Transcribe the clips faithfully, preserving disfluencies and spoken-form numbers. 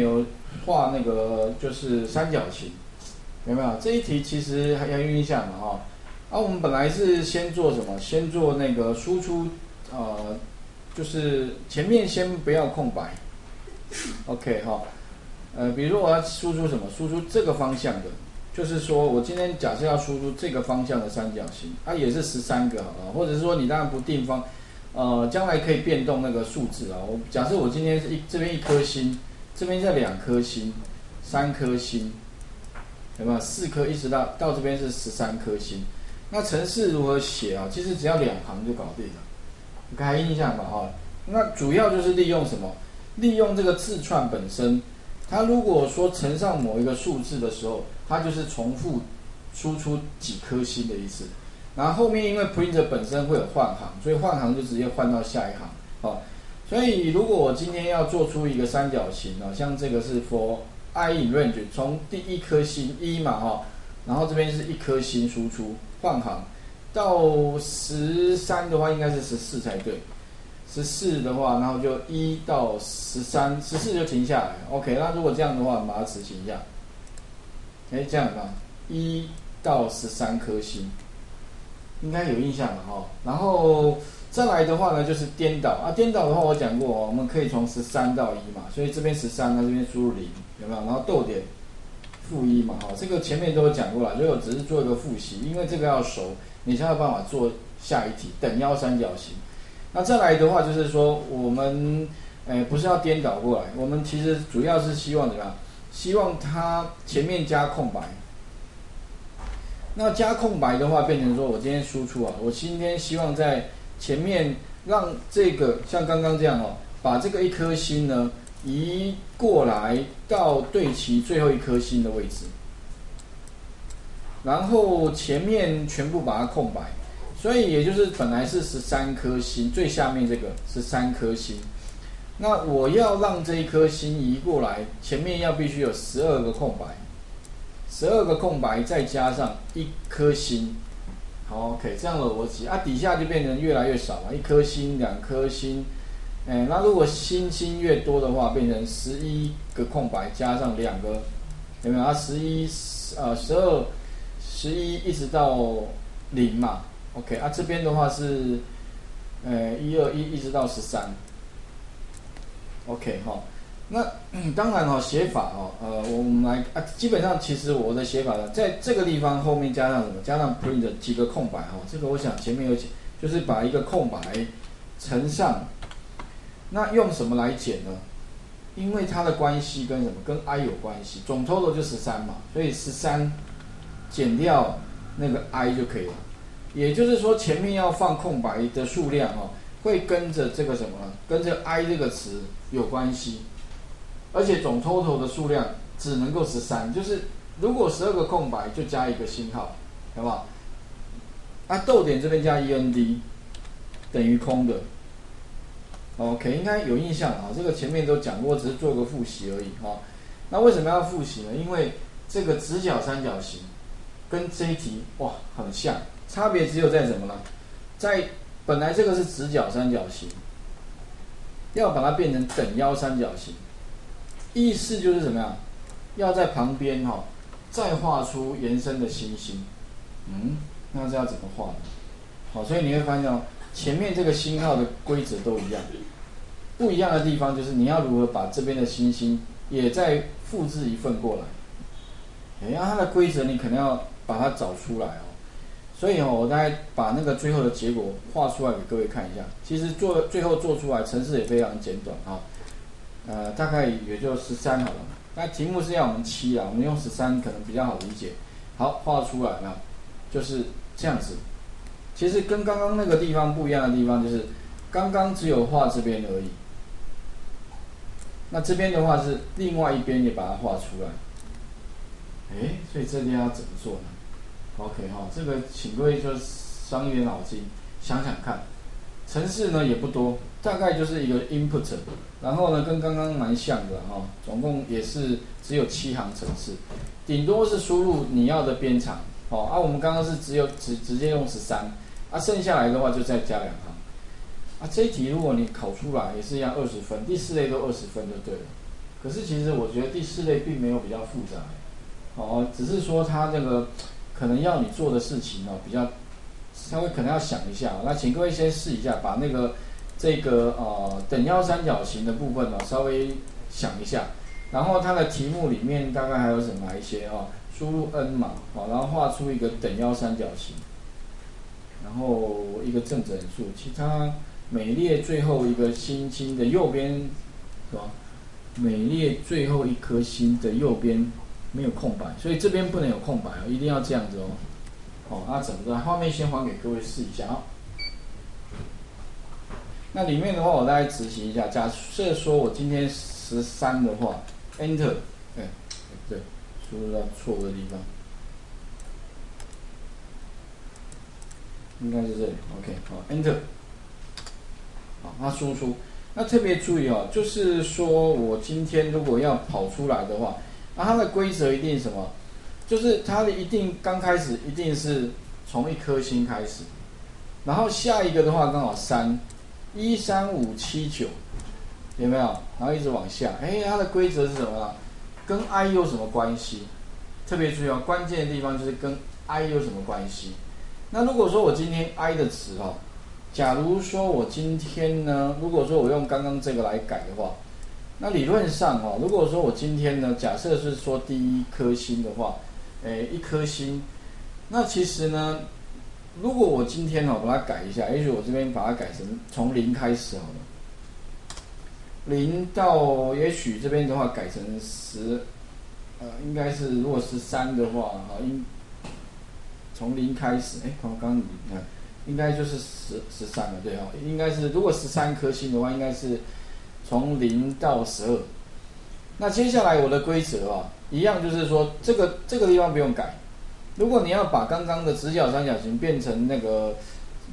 有画那个就是三角形，有没有？这一题其实还要用一下嘛，哈、哦。啊，我们本来是先做什么？先做那个输出，呃，就是前面先不要空白 ，OK 哈、哦。呃，比如说我要输出什么？输出这个方向的，就是说我今天假设要输出这个方向的三角形，它、啊、也是十三个啊，或者是说你当然不定方，呃，将来可以变动那个数字啊。我假设我今天一这边一颗星。 这边是两颗星，三颗星，有没有？四颗一直到到这边是十三颗星。那程式如何写啊？其实只要两行就搞定了。你看印象吧，哈。那主要就是利用什么？利用这个字串本身。它如果说乘上某一个数字的时候，它就是重复输出几颗星的意思。然后后面因为 printer 本身会有换行，所以换行就直接换到下一行，哦。 所以，如果我今天要做出一个三角形哦，像这个是 for i in range， 从第一颗星一嘛哈、哦，然后这边是一颗星输出换行，到十三的话应该是十四才对，十四的话，然后就一到十三，十四就停下来。OK， 那如果这样的话，把它执行一下，哎，这样吧，一到十三颗星，应该有印象了哈、哦。然后。 再来的话呢，就是颠倒啊！颠倒的话，我讲过哦，我们可以从十三到一嘛，所以这边十三，那这边输入零，有没有？然后逗点负一嘛，哈、哦，这个前面都有讲过了，所以我只是做一个复习，因为这个要熟，你才有办法做下一题等腰三角形。那再来的话，就是说我们诶不是要颠倒过来，我们其实主要是希望怎么样？希望它前面加空白。 那加空白的话，变成说我今天输出啊，我今天希望在 前面让这个像刚刚这样哦，把这个一颗星呢移过来到对齐最后一颗星的位置，然后前面全部把它空白，所以也就是本来是十三颗星，最下面这个十三颗星，那我要让这一颗星移过来，前面要必须有十二个空白，十二个空白再加上一颗星。 OK， 这样的逻辑啊，底下就变成越来越少了，一颗星、两颗星，哎，那如果星星越多的话，变成十一个空白加上两个，有没有？啊，十一、呃，十二、十一一直到零嘛。OK， 啊，这边的话是，呃，一二一一直到十三。OK 哈、哦，那、嗯、当然哈、哦，写法哦，呃，我们来啊，基本上其实我的写法呢，在这个地方后面加上什么？加上 print 几个空白哈、哦，这个我想前面有讲，就是把一个空白乘上。那用什么来减呢？因为它的关系跟什么？跟 i 有关系，总 total 就十三嘛，所以十三减掉那个 i 就可以了。也就是说，前面要放空白的数量哦，会跟着这个什么？跟着 i 这个词有关系。 而且总 total 的数量只能够十三，就是如果十二个空白就加一个星号，好不好？啊，逗点这边加 end 等于空的。OK， 应该有印象啊，这个前面都讲过，只是做个复习而已啊。那为什么要复习呢？因为这个直角三角形跟这一题哇很像，差别只有在什么呢？在本来这个是直角三角形，要把它变成等腰三角形。 意思就是怎么样？要在旁边哈、哦，再画出延伸的星星。嗯，那这要怎么画呢？好，所以你会发现哦，前面这个星号的规则都一样，不一样的地方就是你要如何把这边的星星也再复制一份过来。哎呀，它的规则你可能要把它找出来哦。所以哦，我大概把那个最后的结果画出来给各位看一下。其实做最后做出来程式也非常简短啊。 呃，大概也就十三好了。那题目是要我们七啦，我们用十三可能比较好理解。好，画出来了，就是这样子。其实跟刚刚那个地方不一样的地方就是，刚刚只有画这边而已。那这边的话是另外一边也把它画出来。哎，所以这边要怎么做呢 ？OK 哈、哦，这个请各位就伤一点脑筋，想想看。 程式呢也不多，大概就是一个 input， 然后呢跟刚刚蛮像的哈、哦，总共也是只有七行程式，顶多是输入你要的边长哦。啊，我们刚刚是只有直直接用十三，啊，剩下来的话就再加两行。啊，这一题如果你考出来也是一样二十分，第四类都二十分就对了。可是其实我觉得第四类并没有比较复杂，哦，只是说它这个可能要你做的事情哦比较稍微可能要想一下。那请各位先试一下，把那个这个呃等腰三角形的部分哦稍微想一下，然后它的题目里面大概还有什么一些哦，输入 n 嘛，哦，然后画出一个等腰三角形，然后一个正整数，其他每列最后一个星星的右边是吧？每列最后一颗星的右边没有空白，所以这边不能有空白哦，一定要这样子哦。哦，那整个画面先还给各位试一下哦。那里面的话，我大概执行一下。假设说我今天十三的话 ，Enter， 哎，不对，输入到错误的地方，应该是这里。OK， 好 ，Enter， 好，那输出。那特别注意哦，就是说我今天如果要跑出来的话，那它的规则一定什么？就是它的一定刚开始一定是从一颗星开始，然后下一个的话刚好三。一三五七九，有没有？然后一直往下，哎，它的规则是什么呢？跟 i 有什么关系？特别注意哦，关键的地方就是跟 i 有什么关系。那如果说我今天 i 的值哦，假如说我今天呢，如果说我用刚刚这个来改的话，那理论上哦，如果说我今天呢，假设是说第一颗星的话，哎，一颗星，那其实呢。如果我今天哦把它改一下，也许我这边把它改成从零开始好了，零到也许这边的话改成十，呃，应该是如果十三的话啊，应从零开始，哎，刚刚你看，应该就是十十三了，对哦，应该是如果十三颗星的话，应该是从零到十二。那接下来我的规则啊，一样就是说这个这个地方不用改。如果你要把刚刚的直角三角形变成那个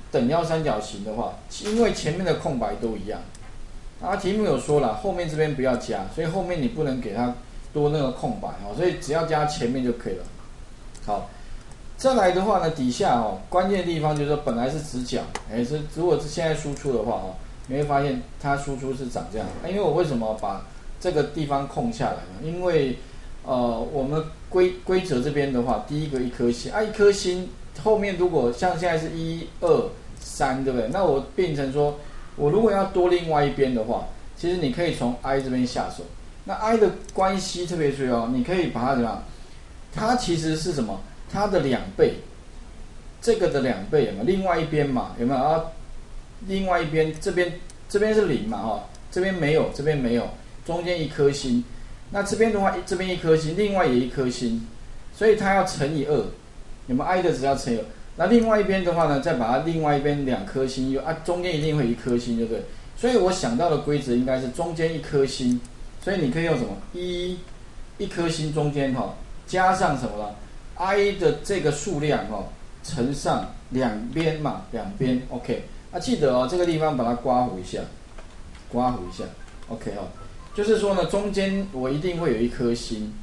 等腰三角形的话，因为前面的空白都一样，啊，题目有说了，后面这边不要加，所以后面你不能给它多那个空白哦，所以只要加前面就可以了。好，再来的话呢，底下哦，关键的地方就是说本来是直角，哎，是如果是现在输出的话哦，你会发现它输出是长这样，因为我为什么把这个地方空下来呢？因为呃，我们规规则这边的话，第一个一颗星啊，一颗星后面如果像现在是一二三，对不对？那我变成说，我如果要多另外一边的话，其实你可以从 i 这边下手。那 i 的关系特别注意哦，你可以把它怎么样？它其实是什么？它的两倍，这个的两倍有没有？另外一边嘛，有没有啊？另外一边这边这边是零嘛，哈、哦，这边没有，这边没有，中间一颗星。那这边的话，这边一颗星，另外也一颗星，所以它要乘以二，你们 i 的值要乘以二。那另外一边的话呢，再把它另外一边两颗星又啊，中间一定会一颗星，对不对？所以我想到的规则应该是中间一颗星，所以你可以用什么一一颗星中间哈、哦，加上什么了 i 的这个数量哈、哦，乘上两边嘛，两边 OK。啊，记得哦，这个地方把它刮弧一下，刮弧一下 OK 哦。就是说呢，中间我一定会有一颗星，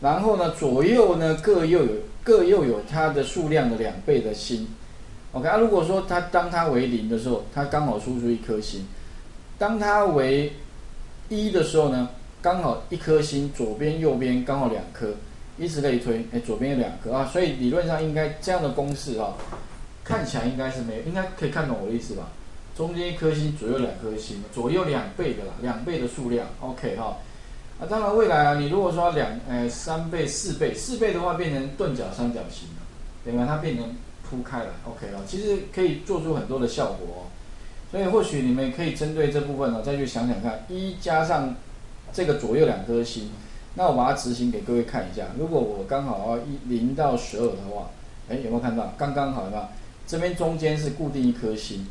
然后呢，左右呢各又有各又有它的数量的两倍的星 ，OK 啊。如果说它当它为零的时候，它刚好输出一颗星；当它为一的时候呢，刚好一颗星，左边右边刚好两颗，以此类推，哎，左边有两颗啊。所以理论上应该这样的公式啊，看起来应该是没有，应该可以看懂我的意思吧？中间一颗星，左右两颗星，左右两倍的啦，两倍的数量 ，OK 哈、哦。啊，当然未来啊，你如果说两，呃，三倍、四倍、四倍的话，变成钝角三角形了，对吧？它变成铺开来 ，OK 啊、哦。其实可以做出很多的效果哦。所以或许你们可以针对这部分呢、哦，再去想想看，一加上这个左右两颗星，那我把它执行给各位看一下。如果我刚好一零到十二的话，哎，有没有看到？刚刚好有没有？这边中间是固定一颗星。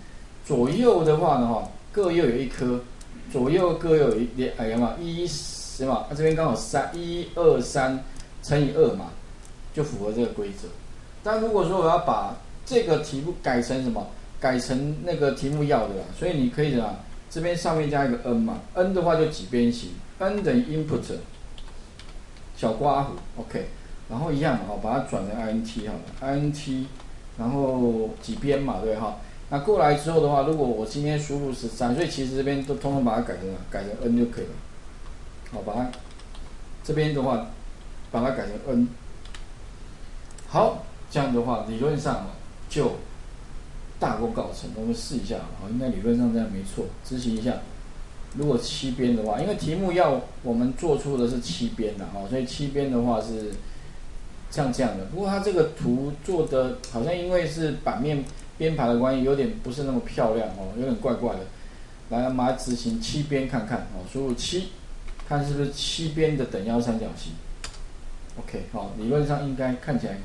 左右的话呢，哈，各又有一颗，左右各又有一点，哎呀嘛，一什么？那这边刚好三，一二三乘以二嘛，就符合这个规则。但如果说我要把这个题目改成什么？改成那个题目要的啦，所以你可以怎么样？这边上面加一个 n 嘛 ，n 的话就几边形 ，n 等于 input 小括弧 ，OK， 然后一样哈，把它转成 int 好了 ，int， 然后几边嘛，对哈。那过来之后的话，如果我今天输入十三，所以其实这边都通通把它改成改成 n 就可以了。好，把它这边的话，把它改成 n。好，这样的话理论上就大功告成。我们试一下，好，应该理论上这样没错。执行一下，如果七边的话，因为题目要我们做出的是七边的哦，所以七边的话是像这样的。不过它这个图做的好像因为是版面编排的关系，有点不是那么漂亮哦，有点怪怪的。 来，我们来执行七边看看哦，输入七，看是不是七边的等腰三角形。OK， 好、哦，理论上应该看起来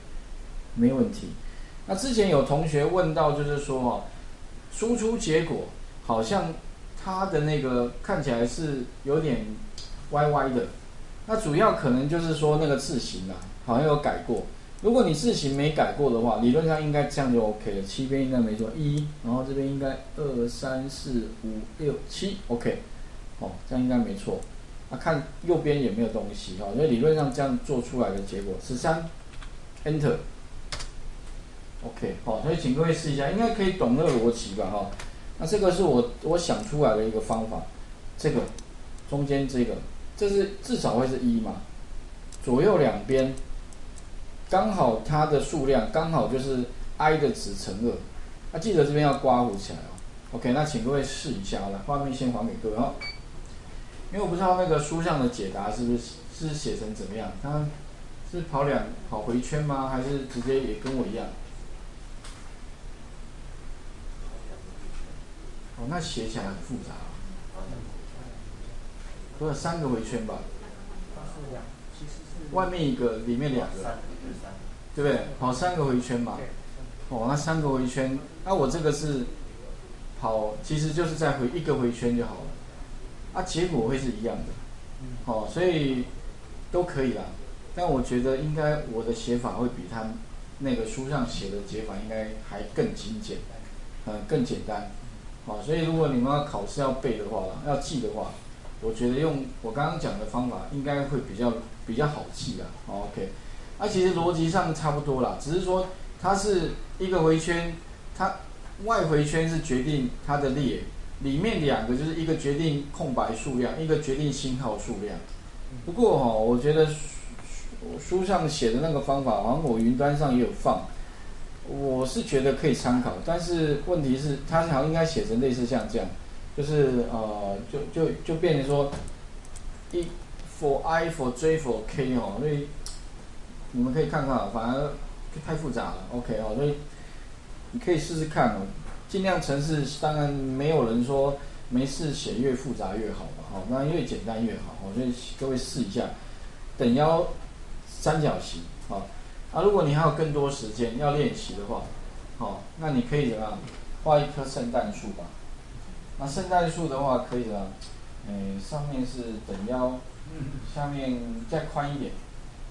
没问题。那之前有同学问到，就是说哦，输出结果好像它的那个看起来是有点歪歪的，那主要可能就是说那个字形啊，好像有改过。如果你字形没改过的话，理论上应该这样就 OK 了。七边应该没错，一，然后这边应该二、三、四、五、六、七 ，OK， 哦，这样应该没错。啊，看右边也没有东西哦，所以理论上这样做出来的结果十三 ，Enter，OK， 好、哦，所以请各位试一下，应该可以懂那个逻辑吧？哈、哦，那这个是我我想出来的一个方法，这个中间这个，这是至少会是一嘛，左右两边。 刚好它的数量刚好就是 i 的值乘二，那、啊、记得这边要刮弧起来哦。OK， 那请各位试一下好了，画面先还给各位哦。因为我不知道那个书上的解答是不是是写成怎么样，它是跑两跑回圈吗？还是直接也跟我一样？哦，那写起来很复杂、哦。不是三个回圈吧？ 外面一个，里面两个，对不对？跑三个回圈嘛。哦，那三个回圈，那、啊、我这个是跑，其实就是再回一个回圈就好了。啊，结果会是一样的。哦，所以都可以啦。但我觉得应该我的写法会比他那个书上写的解法应该还更精简，呃，更简单。哦，所以如果你们要考试要背的话啦，要记的话。 我觉得用我刚刚讲的方法应该会比较比较好记啦 ，OK， 那、啊、其实逻辑上差不多啦，只是说它是一个回圈，它外回圈是决定它的列，里面两个就是一个决定空白数量，一个决定星号数量。不过哈、哦，我觉得书上写的那个方法，好像我云端上也有放，我是觉得可以参考，但是问题是它好像应该写成类似像这样。 就是呃，就就就变成说，一 for i for j for k 哦，所以你们可以看看，反而太复杂了 ，OK 哦，所以你可以试试看哦，尽量程式，当然没有人说没事写越复杂越好嘛，哦，当然越简单越好，哦，所以各位试一下，等腰三角形，哦，啊，如果你还有更多时间要练习的话，哦，那你可以怎么样，画一棵圣诞树吧。 那圣诞树的话可以了，嗯、欸，上面是等腰，下面再宽一点，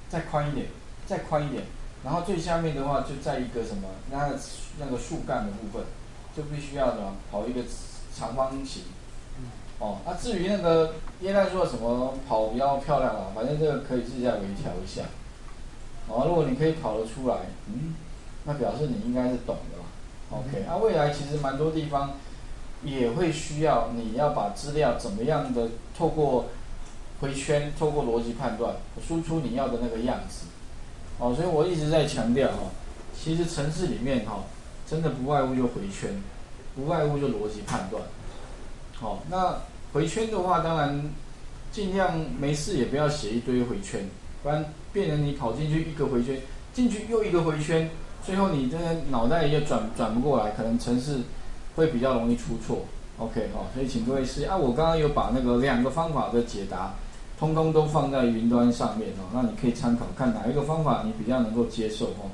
再宽一点，再宽一点，然后最下面的话就在一个什么，那个、那个树干的部分，就必须要什么跑一个长方形。哦，那、啊、至于那个耶诞树什么跑比较漂亮啊，反正这个可以自己再微调一下。哦，如果你可以跑得出来，嗯，那表示你应该是懂的吧 ？OK， 那、啊、未来其实蛮多地方。 也会需要你要把资料怎么样的透过回圈，透过逻辑判断输出你要的那个样子，哦，所以我一直在强调哈、哦，其实程式里面哈、哦，真的不外乎就回圈，不外乎就逻辑判断，好、哦，那回圈的话，当然尽量没事也不要写一堆回圈，不然变成你跑进去一个回圈，进去又一个回圈，最后你这个脑袋也转转不过来，可能程式。 会比较容易出错 ，OK 哦，所以请各位试啊，我刚刚有把那个两个方法的解答，通通都放在云端上面哦，那你可以参考看哪一个方法你比较能够接受哦。